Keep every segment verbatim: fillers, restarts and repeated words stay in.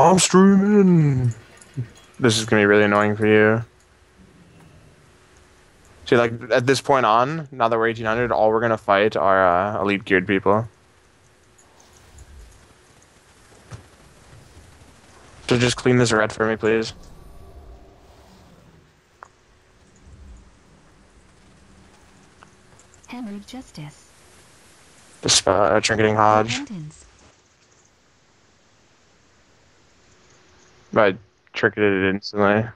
I'm streaming. This is gonna be really annoying for you. See, like at this point on, now that we're eighteen hundred, all we're gonna fight are uh, elite geared people. So just clean this red for me, please. Hammered justice. This uh, Trinketing Hodge. Abundance. I tricketed it instantly.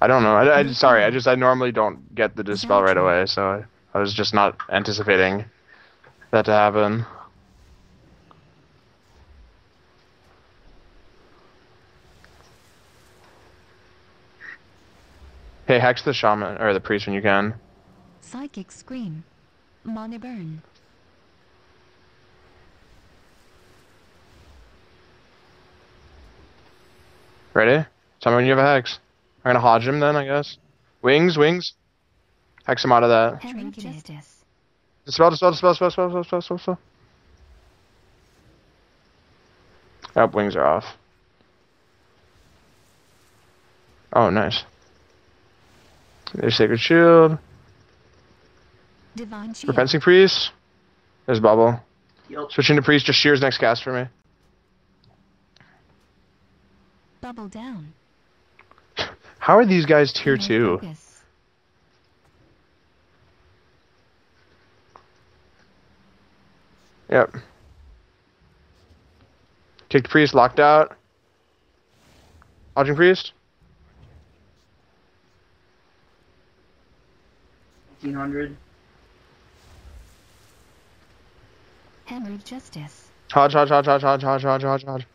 I don't know. I, I, sorry, I just I normally don't get the dispel right away, so I, I was just not anticipating that to happen. Hey, hex the shaman or the priest when you can. Psychic scream, mana burn. Ready? Tell me when you have a hex. I'm gonna hodge him then, I guess. Wings, wings. Hex him out of that. Dispel, dispel, dispel, dispel, dispel, dispel, dispel, dispel. Oh, wings are off. Oh, nice. There's Sacred Shield. Divine Shield. Repenting Priest. There's Bubble. Yep. Switching to Priest just shears next cast for me. Bubble down. How are these guys tier two? Focus. Yep. Kicked priest, locked out. Lodging priest. fifteen hundred. Hammer of justice. Hodge, hodge, hodge, hodge, hodge, hodge, hodge, hodge, hodge.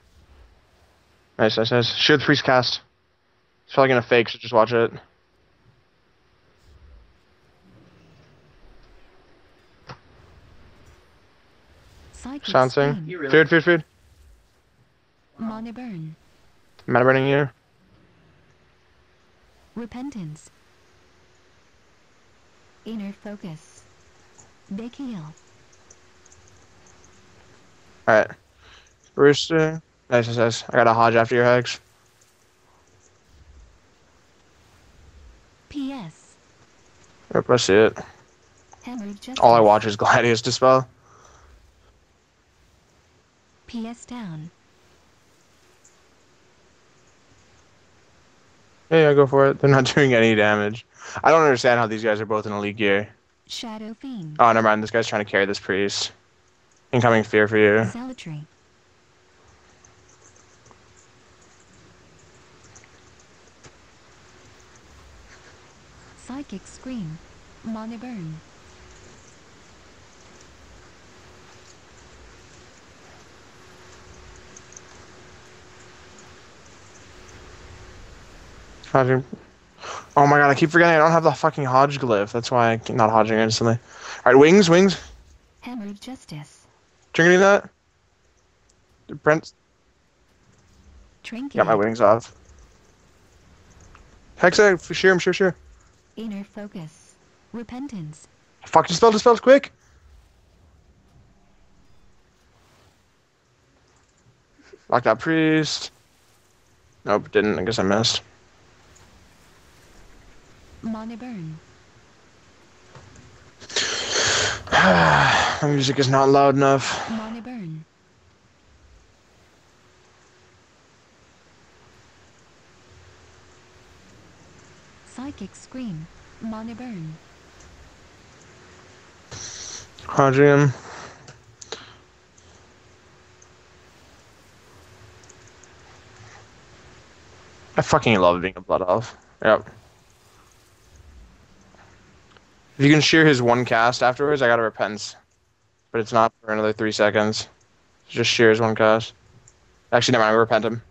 Nice, nice, nice. Shield priest cast. It's probably gonna fake, so just watch it. Sensing. Really food, food, food. Mana burn. Mana burning here. Repentance. Inner focus. Big heal. Alright. Rooster. Nice, nice, nice. I got a hodge after your hex. P S. Yep, I see it. All I watch is Gladius Dispel. P S down. Yeah, yeah, go for it. They're not doing any damage. I don't understand how these guys are both in elite gear. Shadow Fiend. Oh, never mind. This guy's trying to carry this priest. Incoming fear for you. Zealotry. Psychic scream, mana burn. Hodging. Oh my god, I keep forgetting I don't have the fucking hodge glyph. That's why I'm not hodging instantly. Alright, wings, wings. Hammer of justice. Trinketing that? Brent. Trinket. Got my wings off. Hexa, shear him, shear, shear. Inner focus. Repentance. Fuck, dispel, dispel, quick! Locked out priest. Nope, didn't. I guess I missed. Mana burn. The music is not loud enough. Mana burn. Psychic scream, mana burn. Hodging him. I fucking love being a blood elf. Yep. If you can shear his one cast afterwards, I got a repentance. But it's not for another three seconds. Just shear his one cast. Actually, never mind, we repent him.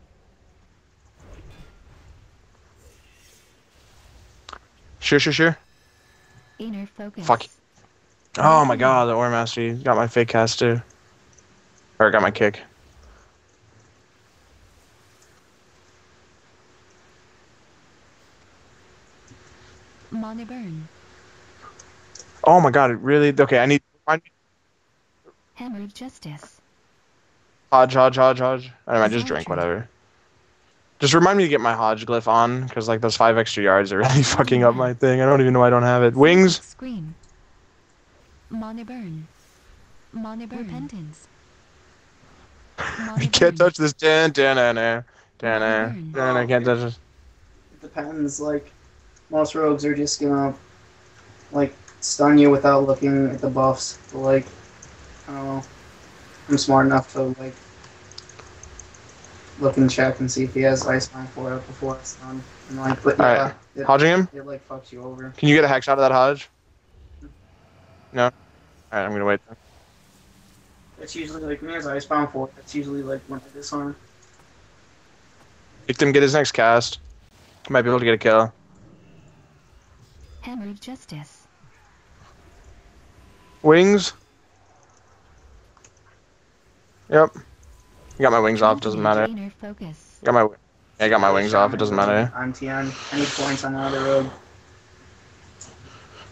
Sure, sure, sure. Inner focus. Fuck. Oh my god, the War Master got my fake cast too. Or got my kick. Mana burn. Oh my god, it really. Okay, I need. Hammer of justice. Hodge, hodge, hodge, hodge. I don't know, I just drink whatever. Just remind me to get my Hodge glyph on, because like those five extra yards are really fucking up my thing. I don't even know I don't have it. Wings. Screen. Money burn. Money burn. Repentance. You can't touch this. Dan, dan, dan, dan, dan, dan. I can't touch this. It depends. Like most rogues are just gonna like stun you without looking at the buffs. But, like I don't know. I'm smart enough to like. Look and check and see if he has ice mine for it before it's done. And like, but all yeah, right. Hodging him? It like fucks you over. Can you get a hack shot of that Hodge? No? Alright, I'm gonna wait. It's usually like when he has icebound for it, it's usually like when I disarm. Make them get his next cast. Might be able to get a kill. Hammer of Justice. Wings? Yep. Got my wings off, doesn't matter. Got my, yeah, I got my wings off, it doesn't matter. I'm T N. I need points on another road.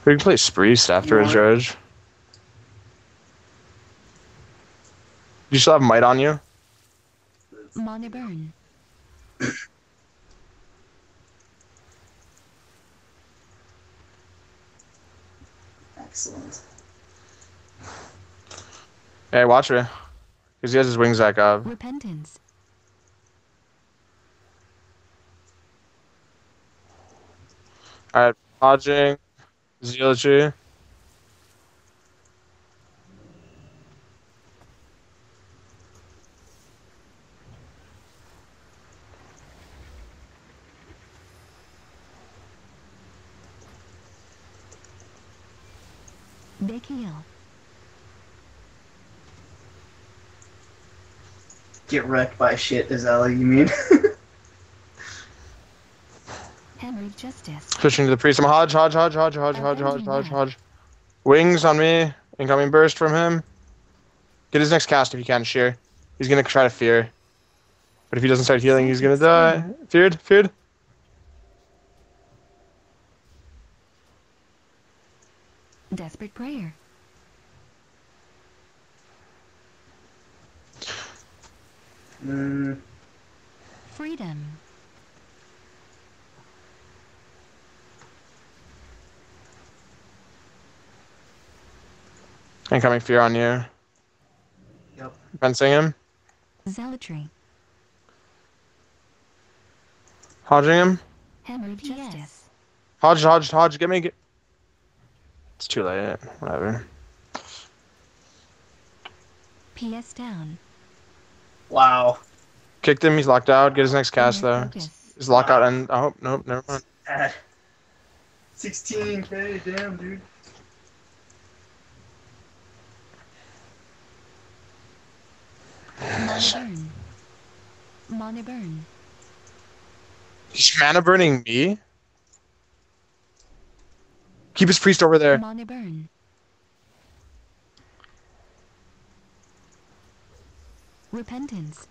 We can play Spreece after a judge. You still have Might on you? Money burn. Excellent. Hey, watch her. Because he has his wings back up. Repentance. Alright, Hodging, Zealotry. They heal. Get wrecked by shit, is that what you mean? Hammer of Justice. Switching to the priest. I'm Hodge, Hodge, Hodge, Hodge, Hodge, Hodge, Hodge, Hodge, Hodge. Wings on me. Incoming burst from him. Get his next cast if you can, Sheer. He's gonna try to fear. But if he doesn't start healing, he's gonna die. Feared, feared. Desperate prayer. Mm. Freedom. Incoming fear on you. Yep. Fencing him. Zealotry. Hodging him. Hammer of Justice. Hodge, Hodge, Hodge, get me. Get... It's too late. Whatever. P S down. Wow. Kicked him, he's locked out. Get his next cast, though. His lockout wow. and oh, nope, never mind. sixteen K, damn, dude. Mana burn. Mana burn. He's mana burning me? Keep his priest over there. Mana burn. Repentance.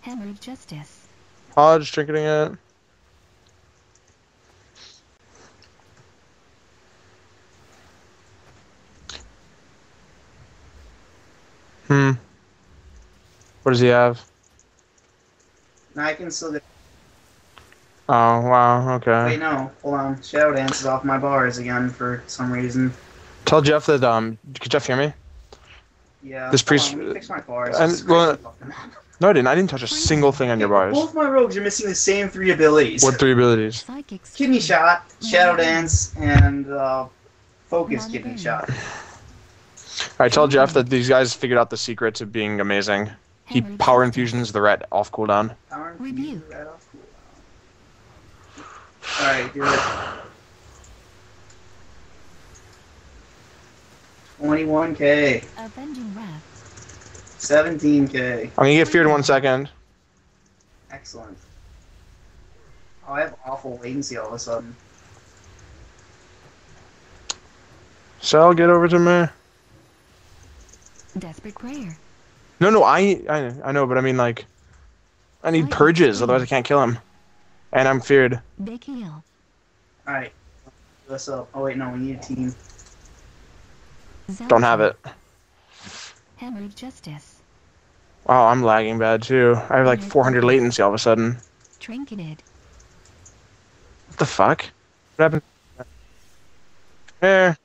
Hammer of Justice. Hodge drinking it. Hmm. What does he have? Now I can still get. Oh, wow, okay. Wait, no. Hold on. Shadow Dance is off my bars again for some reason. Tell Jeff that, um, could Jeff hear me? Yeah. This priest. Um, fix my bars. And, well, no, I didn't. I didn't touch a single thing on your bars. Both my rogues are missing the same three abilities. What three abilities? Kidney Shot, Shadow Dance, and uh, Focus Kidney Shot. Alright, tell Jeff that these guys figured out the secret to being amazing. He power infusions the red off cooldown. Power infusions the red off cooldown. Alright, do it. twenty-one K. Avenging Wrath. seventeen K. I'm gonna get feared one second. Excellent. Oh, I have awful latency all of a sudden. Sal, get over to me. Desperate prayer. No, no, I, I, I know, but I mean like, I need purges, otherwise I can't kill him, and I'm feared. Big heal. All right. What's up? Oh wait, no, we need a team. Don't have it. Emerald Justice. Wow, I'm lagging bad too. I have like four hundred latency all of a sudden. Trinketed. What the fuck? What happened? Come here.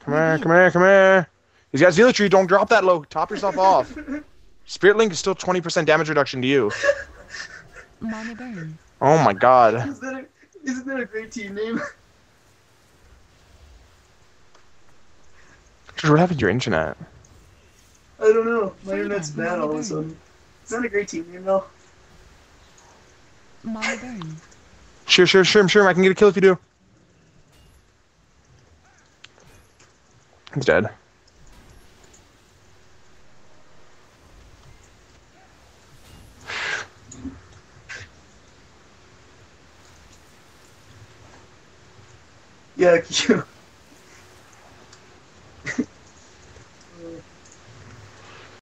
Come here, come here, come here. He's got Zealotry, don't drop that low. Top yourself off. Spirit Link is still twenty percent damage reduction to you. Mommy Burn. Oh my god. Is that a, isn't that a great team name? Dude, what happened to your internet? I don't know. My internet's bad all of a sudden. Is that a great team name though? Mommy Burn. Sure, sure, sure, sure. I can get a kill if you do. He's dead. Yeah, cute.